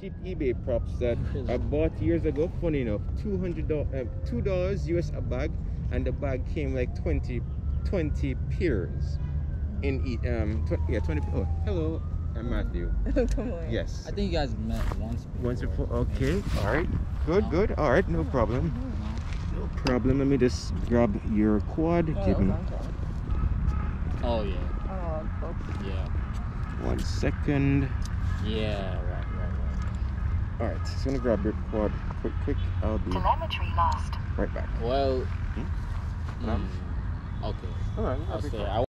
cheap eBay props that I bought years ago. Funny enough, $2 US a bag, and the bag came like 20 pairs in each. 20. Oh, hello, I'm Matthew. Yes. I think you guys met once before. Once before. Okay. Maybe. All right. Good. Good. All right. No problem. No problem. Let me just grab your quad. Give me. Oh yeah. Oh. Yeah. 1 second. Yeah, right. All right, just gonna grab your quad quick. I'll be telemetry lost. Right back. Well, okay. All right. I'll say